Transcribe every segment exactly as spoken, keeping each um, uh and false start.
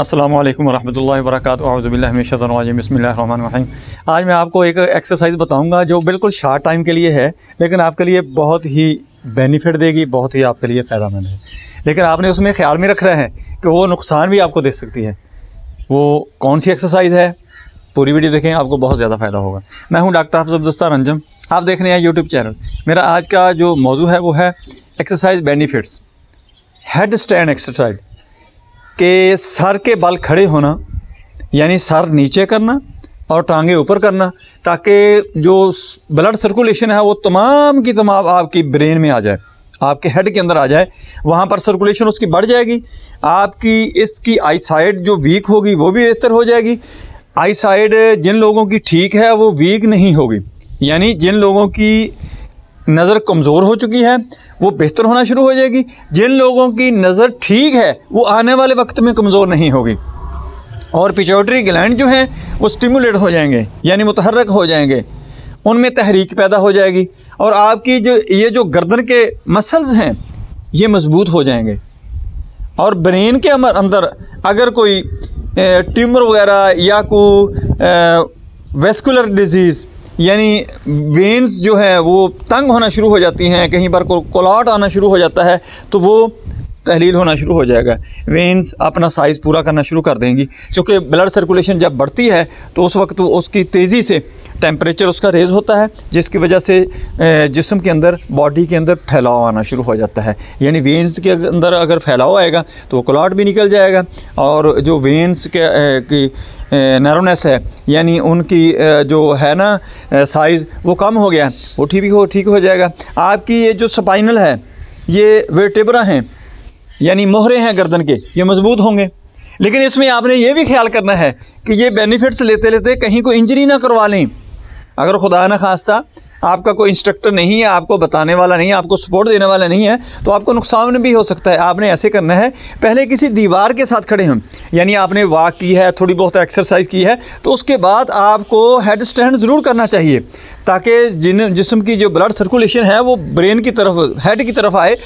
अस्सलामु अलैकुम वरहमतुल्लाहि वबरकातुहू औज़ु बिल्लाहि मिनश शैतानिर रजीम बिस्मिल्लाहिर रहमानिर रहीम। आज मैं आपको एक एक्सरसाइज बताऊंगा जो बिल्कुल शार्ट टाइम के लिए है, लेकिन आपके लिए बहुत ही बेनिफिट देगी, बहुत ही आपके लिए फ़ायदामंद है। लेकिन आपने उसमें ख्याल में रखना है कि वो नुकसान भी आपको दे सकती है। वो कौन सी एक्सरसाइज है, पूरी वीडियो देखें, आपको बहुत ज़्यादा फ़ायदा होगा। मैं हूँ डॉक्टर हाफिज़ अब्दुल सत्तार अंजुम, आप देख रहे हैं यूट्यूब चैनल। मेरा आज का जो मौजू है वो है exercise benefits. Head stand exercise के सर के बाल खड़े होना, यानी सर नीचे करना और टांगे ऊपर करना, ताकि जो ब्लड सर्कुलेशन है वो तमाम की तमाम आपकी ब्रेन में आ जाए, आपके हेड के अंदर आ जाए। वहाँ पर सर्कुलेशन उसकी बढ़ जाएगी, आपकी इसकी आई साइड जो वीक होगी वो भी बेहतर हो जाएगी। आई साइड जिन लोगों की ठीक है वो वीक नहीं होगी, यानी जिन लोगों की नज़र कमज़ोर हो चुकी है वो बेहतर होना शुरू हो जाएगी। जिन लोगों की नज़र ठीक है वो आने वाले वक्त में कमज़ोर नहीं होगी, और पिट्यूटरी ग्लैंड जो हैं वो स्टिमुलेट हो जाएंगे, यानी मुतहर्रक हो जाएंगे, उनमें तहरीक पैदा हो जाएगी, और आपकी जो ये जो गर्दन के मसल्स हैं ये मजबूत हो जाएंगे। और ब्रेन के अंदर अगर कोई ट्यूमर वगैरह या कोई वेस्कुलर डिजीज़, यानी वेंस जो है वो तंग होना शुरू हो जाती हैं, कहीं पर क्लॉट आना शुरू हो जाता है, तो वो तहलील होना शुरू हो जाएगा। वेंस अपना साइज़ पूरा करना शुरू कर देंगी, क्योंकि ब्लड सर्कुलेशन जब बढ़ती है तो उस वक्त उसकी तेज़ी से टेम्परेचर उसका रेज़ होता है, जिसकी वजह से जिस्म के अंदर, बॉडी के अंदर फैलाव आना शुरू हो जाता है। यानी वेंस के अंदर अगर फैलाव आएगा तो क्लॉट भी निकल जाएगा, और जो वेंस के की नैरोनेस है, यानी उनकी जो है ना साइज़, वो कम हो गया, वो ठीक हो ठीक हो जाएगा। आपकी ये जो स्पाइनल है, ये वर्टेब्रा हैं, यानी मोहरे हैं गर्दन के, ये मजबूत होंगे। लेकिन इसमें आपने ये भी ख्याल करना है कि ये बेनिफिट्स लेते लेते कहीं कोई इंजरी ना करवा लें। अगर खुदा ना खास्ता आपका कोई इंस्ट्रक्टर नहीं है, आपको बताने वाला नहीं है, आपको सपोर्ट देने वाला नहीं है, तो आपको नुकसान भी हो सकता है। आपने ऐसे करना है, पहले किसी दीवार के साथ खड़े हों, यानी आपने वॉक की है, थोड़ी बहुत एक्सरसाइज की है, तो उसके बाद आपको हेड स्टैंड ज़रूर करना चाहिए, ताकि जिन जिस्म की जो ब्लड सर्कुलेशन है वो ब्रेन की तरफ, हेड की तरफ आए।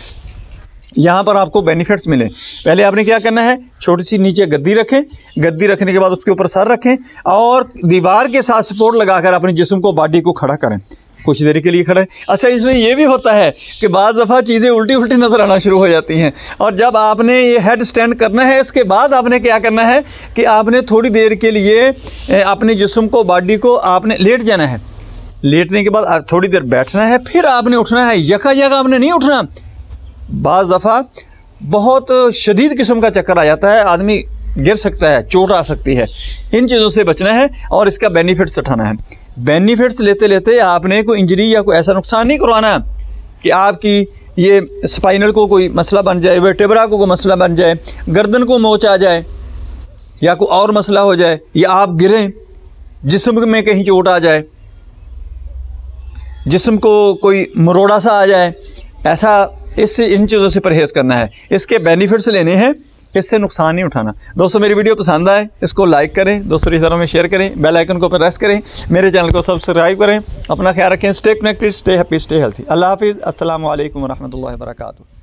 यहाँ पर आपको बेनिफिट्स मिले। पहले आपने क्या करना है, छोटी सी नीचे गद्दी रखें, गद्दी रखने के बाद उसके ऊपर सर रखें, और दीवार के साथ सपोर्ट लगाकर अपने जिस्म को, बॉडी को खड़ा करें, कुछ देर के लिए खड़े। अच्छा, इसमें यह भी होता है कि बाज़ दफ़ा चीज़ें उल्टी उल्टी नज़र आना शुरू हो जाती हैं, और जब आपने ये हेड स्टैंड करना है, इसके बाद आपने क्या करना है कि आपने थोड़ी देर के लिए अपने जिस्म को, बॉडी को आपने लेट जाना है। लेटने के बाद थोड़ी देर बैठना है, फिर आपने उठना है। यका यका आपने नहीं उठना। बाज़ दफ़ा बहुत शदीद किस्म का चक्कर आ जाता है, आदमी गिर सकता है, चोट आ सकती है। इन चीज़ों से बचना है और इसका बेनिफिट्स उठाना है। बेनिफिट्स लेते लेते आपने कोई इंजरी या कोई ऐसा नुकसान नहीं करवाना कि आपकी ये स्पाइनल को कोई मसला बन जाए, वर्टेब्रा को कोई मसला बन जाए, गर्दन को मोच आ जाए, या कोई और मसला हो जाए, या आप गिरें, जिस्म में कहीं चोट आ जाए, जिस्म को कोई मरोड़ा सा आ जाए। ऐसा, इससे, इन चीज़ों से परहेज़ करना है। इसके बेनिफिट्स लेने हैं, इससे नुकसान नहीं उठाना। दोस्तों, मेरी वीडियो पसंद आए, इसको लाइक करें, दोस्तों के साथ में शेयर करें, बेल आइकन को प्रेस करें, मेरे चैनल को सब्सक्राइब करें। अपना ख्याल रखें, stay connected, stay happy, stay healthy. अल्लाह हाफिज़। अस्सलाम वालेकुम रहमतुल्लाहि व बरकातहू।